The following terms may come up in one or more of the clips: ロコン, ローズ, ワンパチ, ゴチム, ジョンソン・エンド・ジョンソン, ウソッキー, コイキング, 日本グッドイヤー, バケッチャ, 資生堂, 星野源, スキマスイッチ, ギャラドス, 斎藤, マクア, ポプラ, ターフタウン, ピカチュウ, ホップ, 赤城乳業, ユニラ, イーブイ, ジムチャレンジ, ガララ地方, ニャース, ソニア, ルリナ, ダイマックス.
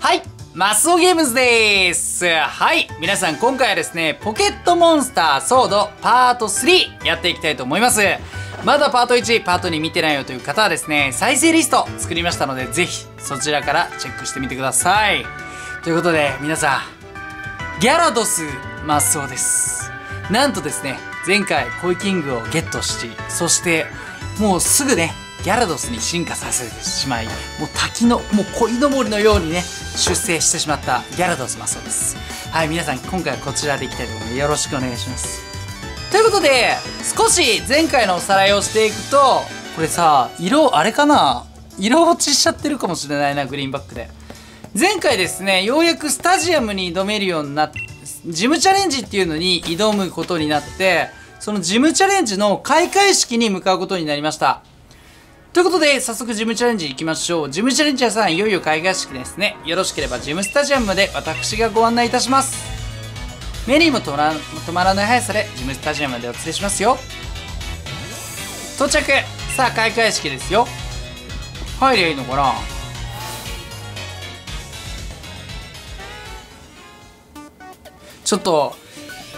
はい、マスオゲームズでーす。はい、皆さん今回はですね、ポケットモンスターソードパート3やっていきたいと思います。まだパート1、パート2見てないよという方はですね、再生リスト作りましたので、ぜひそちらからチェックしてみてください。ということで、皆さん、ギャラドスマスオです。なんとですね、前回コイキングをゲットし、そしてもうすぐね、ギャラドスに進化させてしまい、もう滝の、もう鯉のぼりのようにね、出生してしまったギャラドスマスオです。はい、皆さん、今回はこちらでいきたいと思います。よろしくお願いします。ということで、少し前回のおさらいをしていくと、これさ、色、あれかな？色落ちしちゃってるかもしれないな、グリーンバックで。前回ですね、ようやくスタジアムに挑めるようになって、ジムチャレンジっていうのに挑むことになって、そのジムチャレンジの開会式に向かうことになりました。ということで、早速ジムチャレンジ行きましょう。ジムチャレンジ屋さん、いよいよ開会式ですね。よろしければジムスタジアムまで私がご案内いたします。目にも止まらない速さでジムスタジアムまでお連れしますよ。到着。さあ、開会式ですよ。入りゃいいのかな？ちょっと、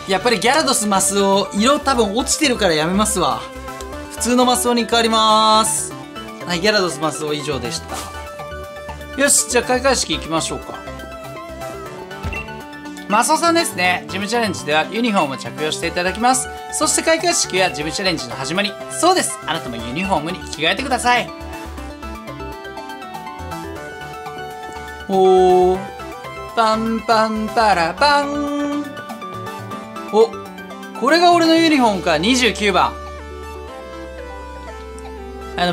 やっぱりギャラドスマスオ、色多分落ちてるからやめますわ。普通のマスオに変わります。はい、ギャラドスマスオ以上でした。よし、じゃあ開会式行きましょうか。マスオさんですね。ジムチャレンジではユニフォームを着用していただきます。そして開会式やジムチャレンジの始まり。そうです。あなたもユニフォームに着替えてください。おー、パンパンパラパン。お、これが俺のユニフォームか、29番。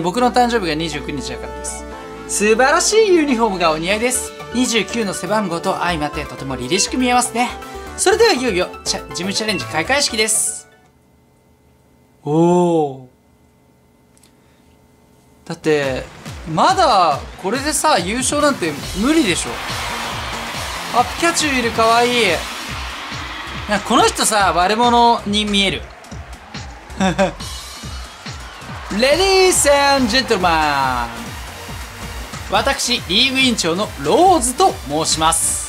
僕の誕生日が29日だからです。素晴らしいユニフォームがお似合いです。29の背番号と相まってとても凛々しく見えますね。それではいよいよジムチャレンジ開会式です。おお、だってまだこれでさ、優勝なんて無理でしょ。あ、ピカチュウいる、かわいい。なんかこの人さ、悪者に見える。レディース&ジェントルマン、私リーグ委員長のローズと申します。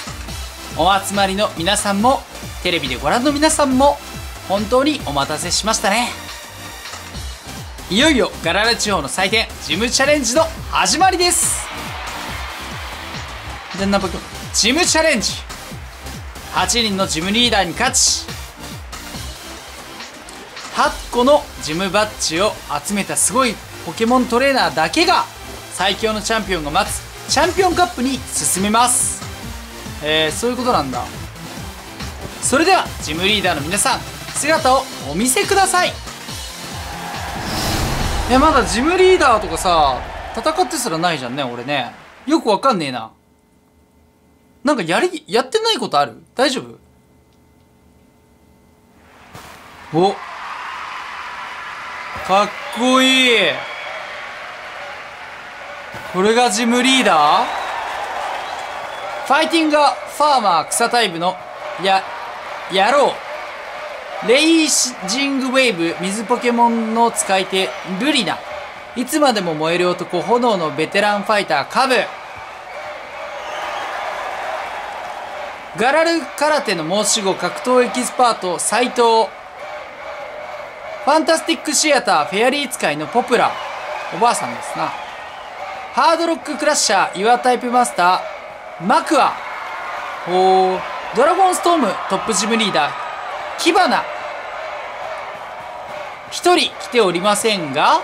お集まりの皆さんもテレビでご覧の皆さんも本当にお待たせしましたね。いよいよガララ地方の祭典ジムチャレンジの始まりです。ジムチャレンジ、8人のジムリーダーに勝ち、8個のジムバッジを集めたすごいポケモントレーナーだけが最強のチャンピオンが待つチャンピオンカップに進めます。そういうことなんだ。それではジムリーダーの皆さん、姿をお見せください。いや、まだジムリーダーとかさ、戦ってすらないじゃんね、俺ね。よくわかんねえな。なんかやってないことある？大丈夫？お、かっこいい。これがジムリーダー？ファイティンガーファーマー草タイプのやろう。レイジングウェーブ水ポケモンの使い手ルリナ。いつまでも燃える男炎のベテランファイターカブ。ガラル空手の申し子格闘エキスパート斎藤。ファンタスティックシアターフェアリー使いのポプラ、おばあさんですな。ハードロッククラッシャー岩タイプマスターマクア。おー、ドラゴンストームトップジムリーダーキバナ。一人来ておりませんが、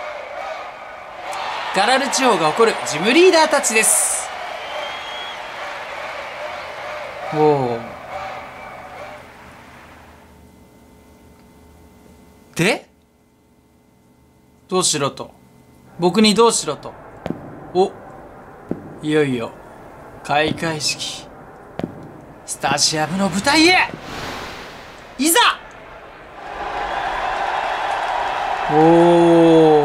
ガラル地方が誇るジムリーダーたちです。おお、でどうしろと、僕にどうしろと。お、いよいよ開会式、スタジアムの舞台へいざ。お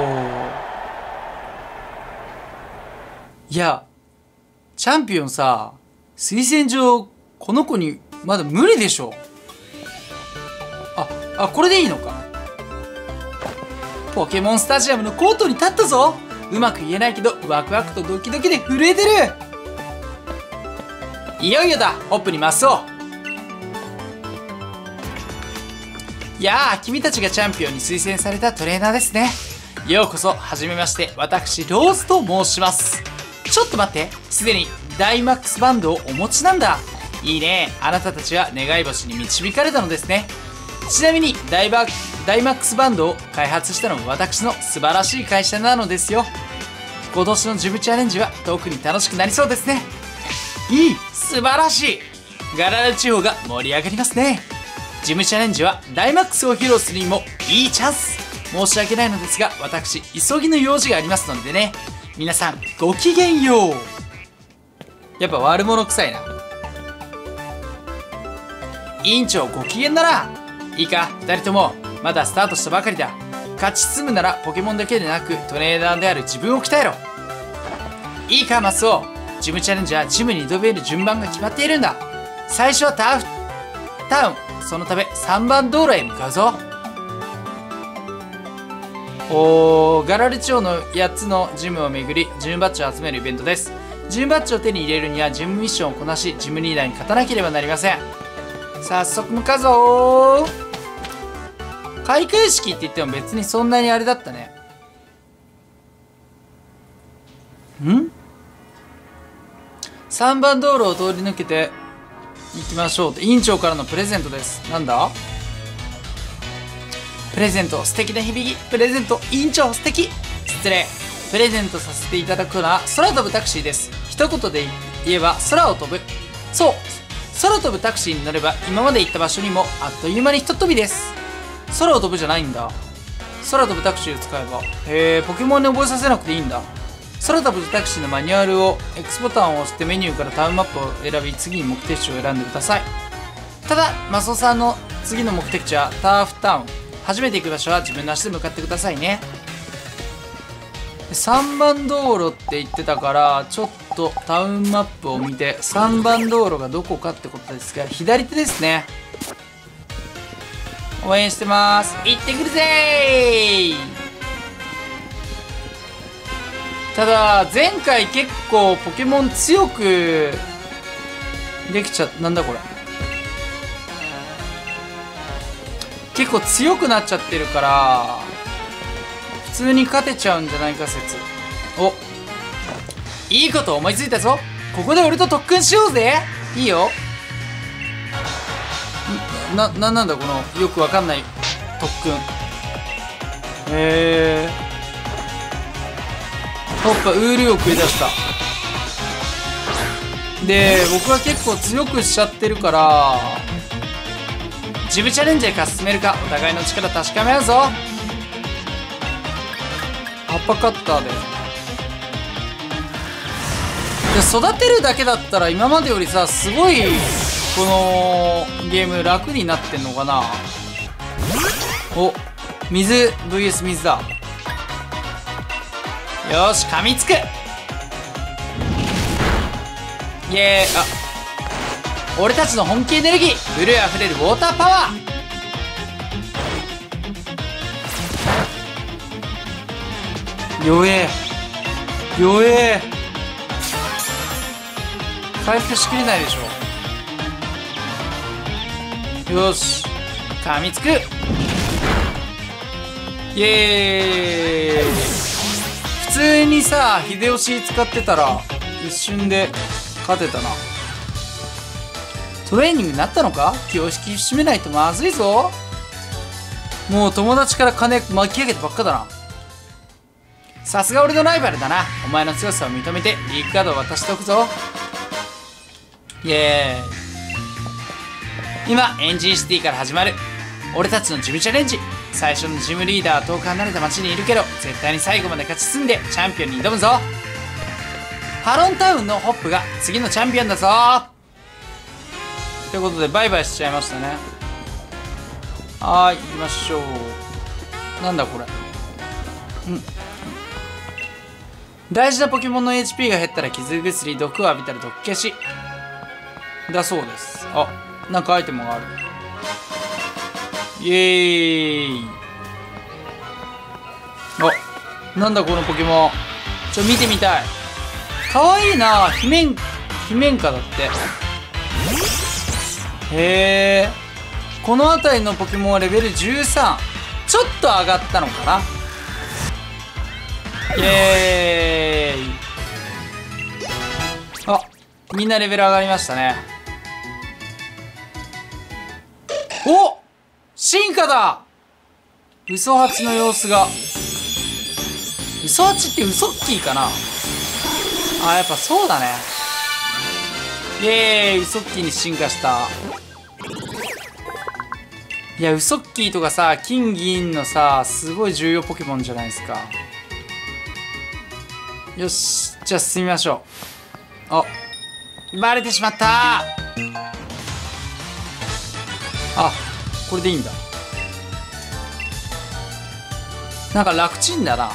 ー、いや、チャンピオンさ、推薦状この子にまだ無理でしょ。あ、これでいいのか。ポケモンスタジアムのコートに立ったぞ。うまく言えないけどワクワクとドキドキで震えてる。いよいよだ、ホップにマスを。いやあ、君たちがチャンピオンに推薦されたトレーナーですね。ようこそ、はじめまして、私、ローズと申します。ちょっと待って、すでにダイマックスバンドをお持ちなんだ。いいね、あなたたちは願い星に導かれたのですね。ちなみにダイマックスバンドを開発したのも私の素晴らしい会社なのですよ。今年のジムチャレンジは特に楽しくなりそうですね。いい、素晴らしい。ガラル地方が盛り上がりますね。ジムチャレンジはダイマックスを披露するにもいいチャンス。申し訳ないのですが、私急ぎの用事がありますのでね。皆さんごきげんよう。やっぱ悪者臭いな。委員長ご機嫌なら。いいか、2人ともまだスタートしたばかりだ。勝ち進むならポケモンだけでなくトレーナーである自分を鍛えろ。いいかマスオ、ジムチャレンジはジムに挑める順番が決まっているんだ。最初はターフタウン、そのため3番道路へ向かうぞ。おー、ガラル地方の8つのジムを巡りジムバッジを集めるイベントです。ジムバッジを手に入れるにはジムミッションをこなしジムリーダーに勝たなければなりません。早速向かうぞー。開会式って言っても別にそんなにあれだったね。ん ?3 番道路を通り抜けていきましょう。委員長からのプレゼントです。なんだプレゼント、素敵な響き。プレゼント、委員長素敵。失礼。プレゼントさせていただくのは空飛ぶタクシーです。一言で言えば空を飛ぶ。そう、空飛ぶタクシーに乗れば今まで行った場所にもあっという間にひと飛びです。空を飛ぶじゃないんだ。空飛ぶタクシーを使えば。へえ、ポケモンに覚えさせなくていいんだ。空飛ぶタクシーのマニュアルを X ボタンを押してメニューからタウンマップを選び次に目的地を選んでください。ただマスオさんの次の目的地はターフタウン。初めて行く場所は自分の足で向かってくださいね。3番道路って言ってたからちょっとタウンマップを見て3番道路がどこかってことですが左手ですね。応援してます。行ってくるぜー。ただ前回結構ポケモン強くできちゃった。なんだこれ、結構強くなっちゃってるから普通に勝てちゃうんじゃないか説。お、いいこと思いついたぞ。ここで俺と特訓しようぜ。いいよ。なんだこのよくわかんない特訓。ホッパウールを食い出した。で僕は結構強くしちゃってるからジムチャレンジでか進めるかお互いの力確かめ合うぞ。アッパーカッターで。育てるだけだったら今までよりさすごいこのゲーム楽になってんのかな。お、水 vs 水だ。よし噛みつく。イエーイ。あ、俺たちの本気エネルギー、ブルーあふれるウォーターパワー。弱え弱え。回復しきれないでしょ。よし噛みつく。イエーイ。普通にさ秀吉使ってたら一瞬で勝てたな。トレーニングになったのか。気を引き締めないとまずいぞ。もう友達から金巻き上げてばっかだな。さすが俺のライバルだな。お前の強さを認めてリーグカードを渡しておくぞ。イエーイ。今エンジンシティから始まる俺たちのジムチャレンジ。最初のジムリーダーは遠く離れた町にいるけど絶対に最後まで勝ち進んでチャンピオンに挑むぞ。ハロンタウンのホップが次のチャンピオンだぞ。ということでバイバイしちゃいましたね。はーい、行きましょう。なんだこれ、うん、大事なポケモンの HP が減ったら傷薬、毒を浴びたら毒消しだそうです。あ、なんかアイテムがある。イエーイ。あ、なんだこのポケモン、ちょ見てみたい。かわいいな。ヒメンカだって。へえ、この辺りのポケモンはレベル13、ちょっと上がったのかな。イエーイ。あ、みんなレベル上がりましたね。お、進化だ。ウソハチの様子が、ウソハチってウソッキーかなあ、やっぱそうだね。イエーイ、ウソッキーに進化した。いや、ウソッキーとかさ、金銀のさ、すごい重要ポケモンじゃないですか。よし、じゃあ進みましょう。あ、バレてしまった。あ、これでいいんだ。なんか楽ちんだな。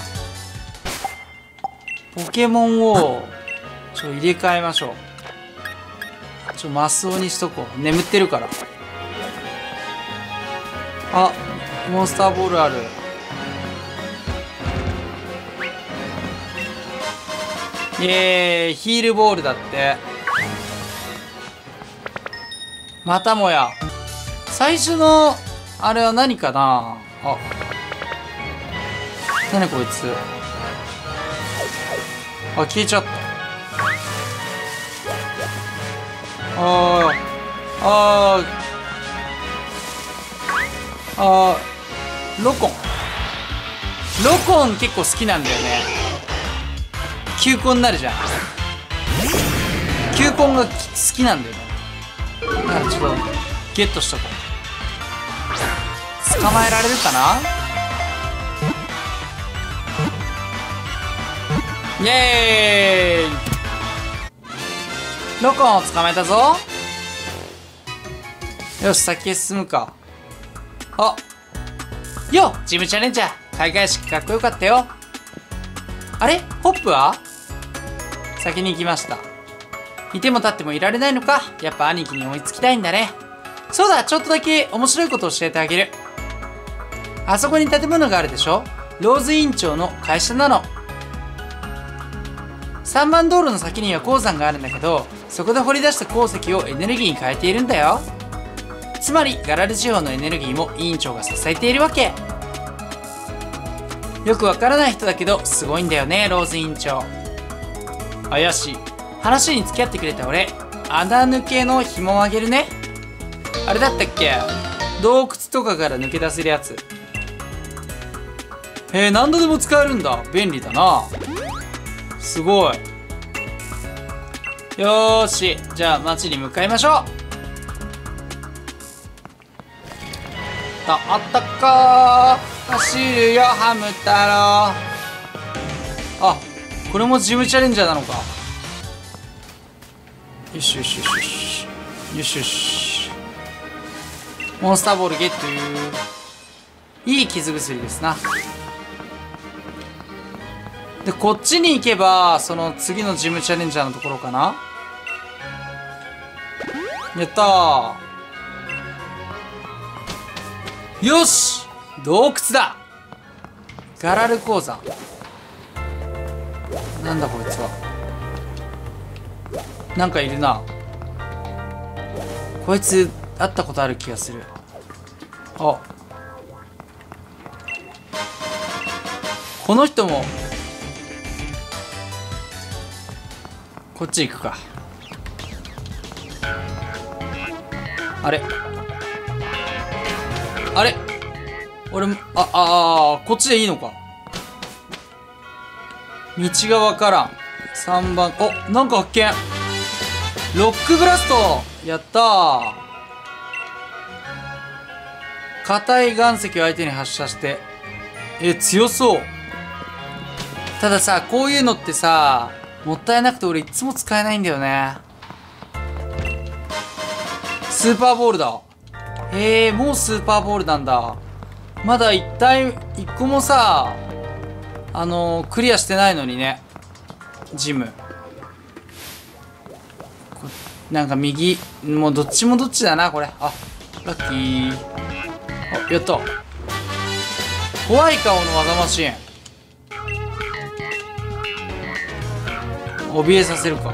ポケモンをちょっと入れ替えましょう。ちょっとマスオにしとこう、眠ってるから。あ、モンスターボールある。イエーイ、ヒールボールだって。またもや最初のあれは何かなあ。何こいつ。あ、消えちゃった。ああ、ああ、あー、ロコン。ロコン結構好きなんだよね。球根になるじゃん。球根が好きなんだよね。だからちょっとゲットしとこう。捕まえられるかな。イエーイ、ロコンを捕まえたぞ。よし、先へ進むか。あ、よっ、ジムチャレンジャー、開会式かっこよかったよ。あれ、ホップは先に行きました。いても立ってもいられないのか。やっぱ兄貴に追いつきたいんだね。そうだ、ちょっとだけ面白いことを教えてあげる。あそこに建物があるでしょ。ローズ委員長の会社なの。3番道路の先には鉱山があるんだけど、そこで掘り出した鉱石をエネルギーに変えているんだよ。つまりガラル地方のエネルギーも委員長が支えているわけ。よくわからない人だけどすごいんだよね、ローズ委員長。怪しい話に付き合ってくれた俺、穴抜けの紐をあげるね。あれだったっけ、洞窟とかから抜け出せるやつ。へえ、何度でも使えるんだ。便利だな、すごい。よーし、じゃあ町に向かいましょう。あったかー、走るよハム太郎。あ、これもジムチャレンジャーなのか。よしよしよしよしよしよし、モンスターボールゲット。いい傷薬ですな。で、こっちに行けばその次のジムチャレンジャーのところかな。やったー。よし、洞窟だ。ガラル鉱山。なんだこいつは。なんかいるな、こいつ。会ったことある気がする。あ、この人もこっち行くか。あれあれ、俺も、こっちでいいのか。道がわからん。3番、お、なんか発見。ロックブラスト、やったー。硬い岩石を相手に発射して。え、強そう。たださ、こういうのってさ、もったいなくて俺いつも使えないんだよね。スーパーボールだ。へえ、もうスーパーボールなんだ。まだ1個もさ、クリアしてないのにね、ジム。なんか右、もうどっちもどっちだな、これ。あ、ラッキー。あ、やった。怖い顔の技マシーン。怯えさせるか。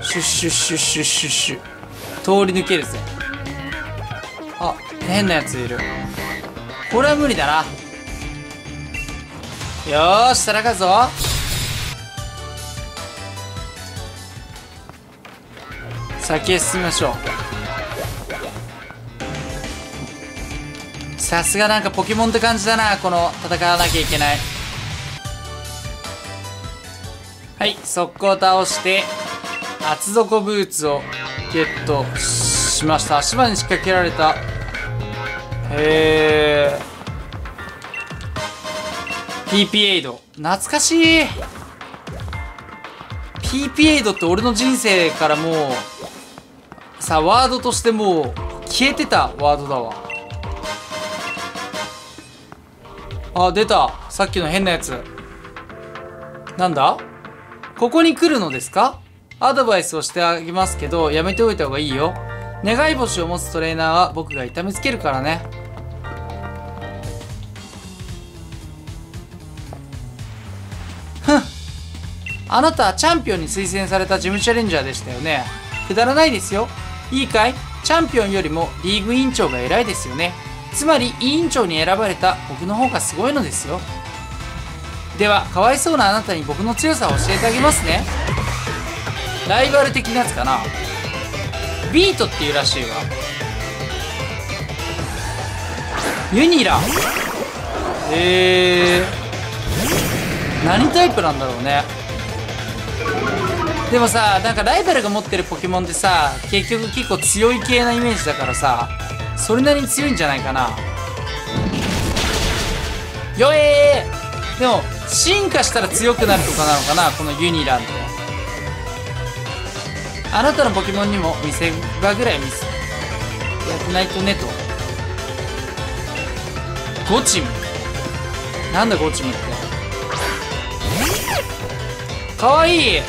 シュッシュッシュッシュッシュッシュッ。通り抜けるぜ。あ、変なやついる。これは無理だな。よーし、戦うぞ。先へ進みましょう。さすがなんかポケモンって感じだな、この戦わなきゃいけない。はい、速攻倒して厚底ブーツをゲットしました。足場に仕掛けられた。へー、PP エイド懐かしい。 PP エイドって俺の人生からもうさ、ワードとしてもう消えてたワードだわ。あ、出た、さっきの変なやつ。なんだ、ここに来るのですか。アドバイスをしてあげますけど、やめておいた方がいいよ。願い星を持つトレーナーは僕が痛めつけるからね。あなたはチャンピオンに推薦されたジムチャレンジャーでしたよね。くだらないですよ。いいかい、チャンピオンよりもリーグ委員長が偉いですよね。つまり委員長に選ばれた僕の方がすごいのですよ。ではかわいそうなあなたに僕の強さを教えてあげますね。ライバル的なやつかな。ビートっていうらしいわ。ユニラ、何タイプなんだろうね。でもさ、なんかライバルが持ってるポケモンってさ、結局結構強い系なイメージだからさ、それなりに強いんじゃないかな。よえー、でも進化したら強くなるとかなのかな、このユニランって。あなたのポケモンにも見せ場ぐらい見せやってないとねと。ゴチム、なんだゴチムって。かわいい、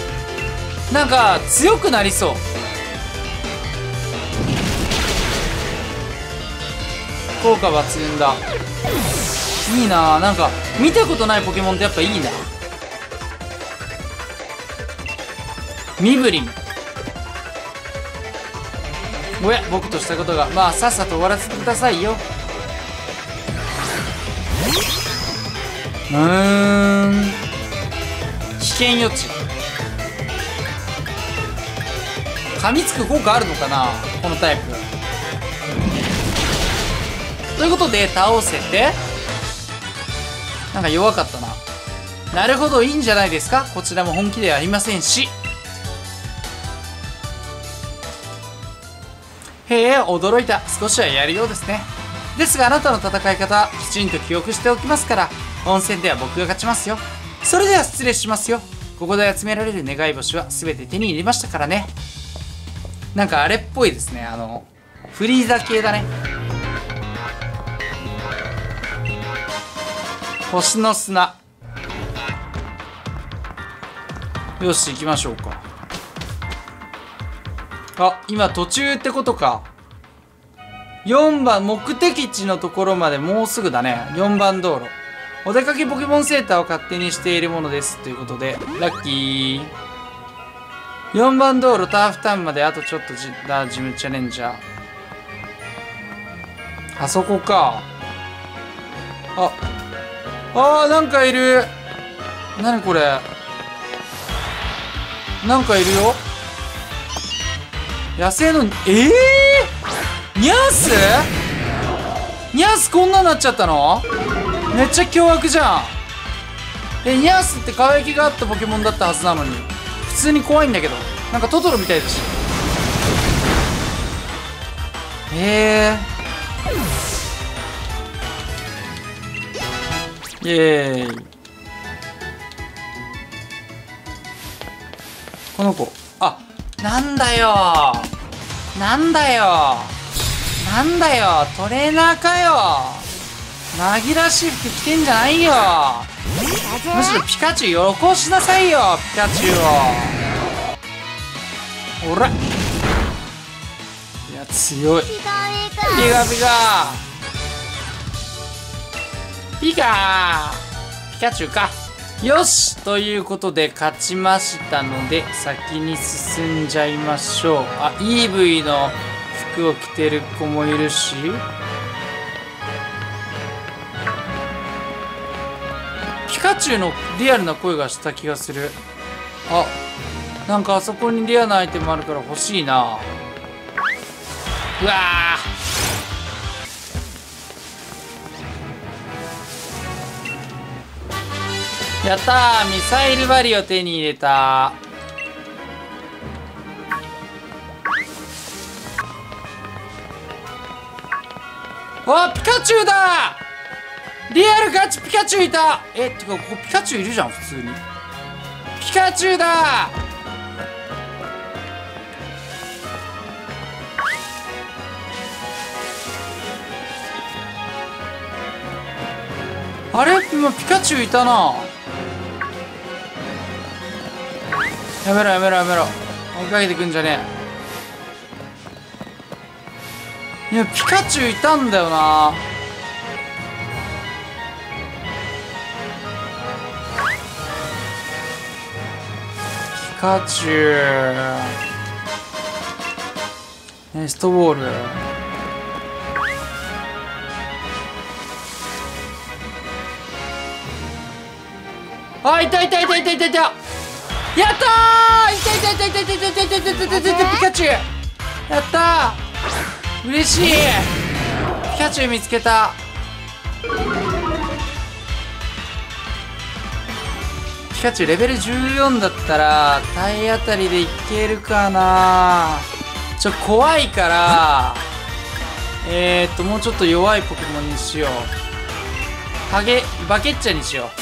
なんか強くなりそう。効果抜群だ。いいなぁ、なんか見たことないポケモンってやっぱいいな。ミブリン、おや、僕としたことが、まあさっさと終わらせてくださいよ。危険予知、噛みつく効果あるのかな、このタイプ。ということで倒せて、なんか弱かったな。なるほど、いいんじゃないですか。こちらも本気ではありませんし。へえ、驚いた。少しはやるようですね。ですがあなたの戦い方きちんと記憶しておきますから、本戦では僕が勝ちますよ。それでは失礼しますよ。ここで集められる願い星は全て手に入れましたからね。なんかあれっぽいですね、あのフリーザ系だね。星の砂、よし行きましょうか。あ、今途中ってことか。4番目的地のところまでもうすぐだね。4番道路、お出かけポケモンセーターを勝手にしているものですということで、ラッキー。4番道路、ターフタウンまであとちょっとだ。ジムチャレンジャー、あそこか。ああ、ーなんかいる。なにこれ、なんかいるよ、野生の。ニャース、ニャースこんなになっちゃったの。めっちゃ凶悪じゃん。ニャースって可愛げがあったポケモンだったはずなのに、普通に怖いんだけど。なんかトトロみたいだし。イエーイ。この子、あ、なんだよなんだよなんだよ、トレーナーかよ。紛らわしい服着てんじゃないよ。むしろピカチュウよこしなさいよ、ピカチュウを。おら、いや強い。ピカピカピカピカチュウか。よし、ということで勝ちましたので先に進んじゃいましょう。あ、イーブイの服を着てる子もいるし、ピカチュウのリアルな声がした気がする。あ、なんかあそこにレアなアイテムあるから欲しいな。うわー、やったー、ミサイルバリを手に入れた。わ、ピカチュウだー、リアルガチピカチュウいた。え、てかここピカチュウいるじゃん、普通に。ピカチュウだー。あれ、今ピカチュウいたな。やめろやめろやめろ、追いかけてくんじゃねえ。いや、ピカチュウいたんだよな。ピカチュウネストボール。あ、いたいたいたいたいたいた、やったー、いたいたいたいたいたいたいたいたいたいた、ピカチュウやったー、嬉しい。ピカチュウ見つけた。ピカチュウレベル14だったら体当たりでいけるかな。ちょっと怖いから、もうちょっと弱いポケモンにしよう。バケッチャにしよう。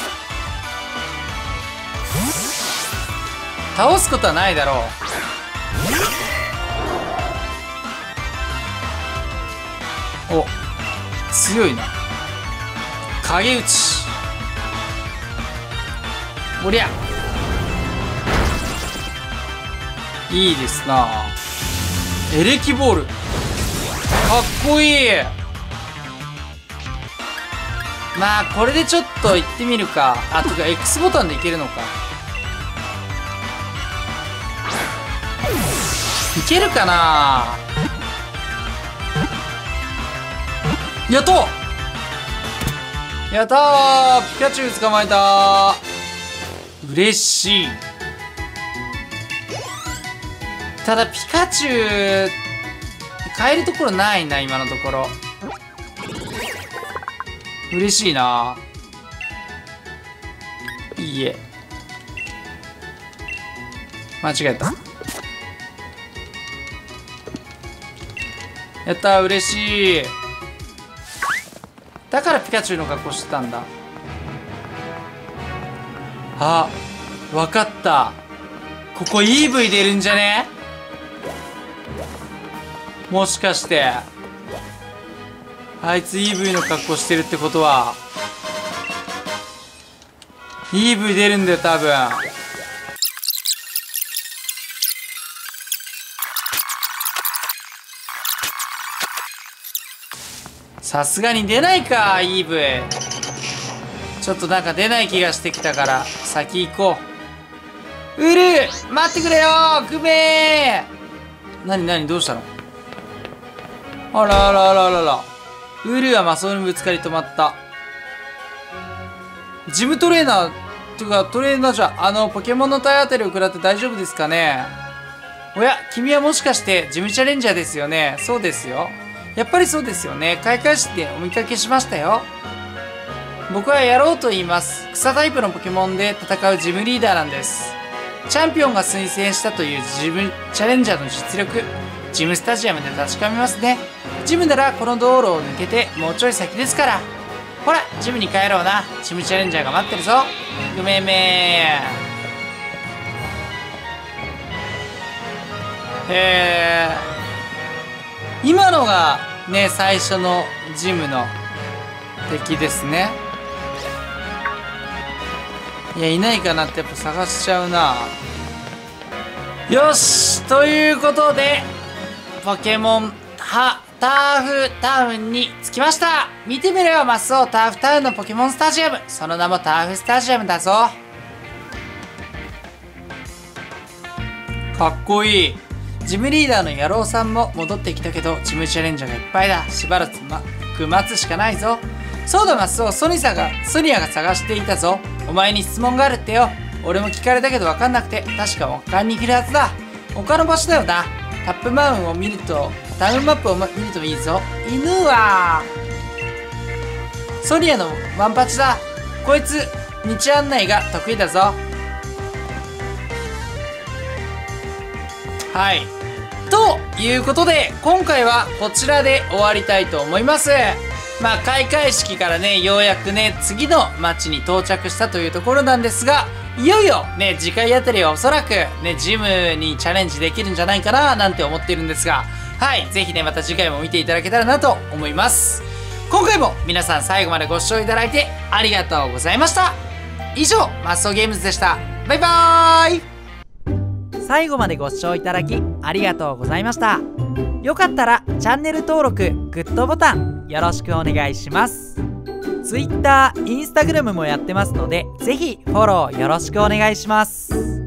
倒すことはないだろう。お、強いな。影打ち、おりゃいいですな。エレキボールかっこいい。まあこれでちょっと行ってみるか。あ、とか X ボタンでいけるのか。いけるかな。やっとやったー、ピカチュウ捕まえたー、嬉しい。ただピカチュウ変えるところないな、今のところ。嬉しいな。いいえ、間違えた。やったー、嬉しい。だからピカチュウの格好してたんだ。あ、わかった、ここ EV 出るんじゃね、もしかして。あいつ EV の格好してるってことは EV 出るんだよ、多分。さすがに出ないか、イーブイ。ちょっとなんか出ない気がしてきたから、先行こう。ウル、待ってくれよー、グメー。なになに、どうしたの。あらあらあらあらあら。ウルはマスオにぶつかり止まった。ジムトレーナーっていうか、トレーナーじゃ、ポケモンの体当たりを食らって大丈夫ですかね。おや、君はもしかしてジムチャレンジャーですよね。そうですよ、やっぱりそうですよね。開会式でお見かけしましたよ。僕は野郎と言います。草タイプのポケモンで戦うジムリーダーなんです。チャンピオンが推薦したというジムチャレンジャーの実力、ジムスタジアムで確かめますね。ジムならこの道路を抜けてもうちょい先ですから。ほら、ジムに帰ろうな。ジムチャレンジャーが待ってるぞ。うめえめえ。へえ。今のがね、最初のジムの敵ですね。いや、いないかなってやっぱ探しちゃうな。よし、ということでポケモンはターフタウンに着きました。見てみればマスオ、ターフタウンのポケモンスタジアム、その名もターフスタジアムだぞ。かっこいい。ジムリーダーの野郎さんも戻ってきたけど、ジムチャレンジャーがいっぱいだ。しばらく待つしかないぞ。そうだマスオ、ソニアが探していたぞ。お前に質問があるってよ。俺も聞かれたけど分かんなくて、確か丘に行けるはずだ。丘の場所だよな。タウンマップを見るといいぞ。犬はソニアのワンパチだ。こいつ道案内が得意だぞ。はい、ということで今回はこちらで終わりたいと思います。まあ開会式からね、ようやくね次の町に到着したというところなんですが、いよいよね次回あたりはおそらくねジムにチャレンジできるんじゃないかななんて思ってるんですが、はい、ぜひねまた次回も見ていただけたらなと思います。今回も皆さん最後までご視聴いただいてありがとうございました。以上、マスオゲームズでした。バイバーイ。最後までご視聴いただきありがとうございました。よかったらチャンネル登録、グッドボタンよろしくお願いします。 Twitter、Instagram もやってますので、ぜひフォローよろしくお願いします。